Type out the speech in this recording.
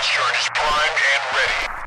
Charge is primed and ready.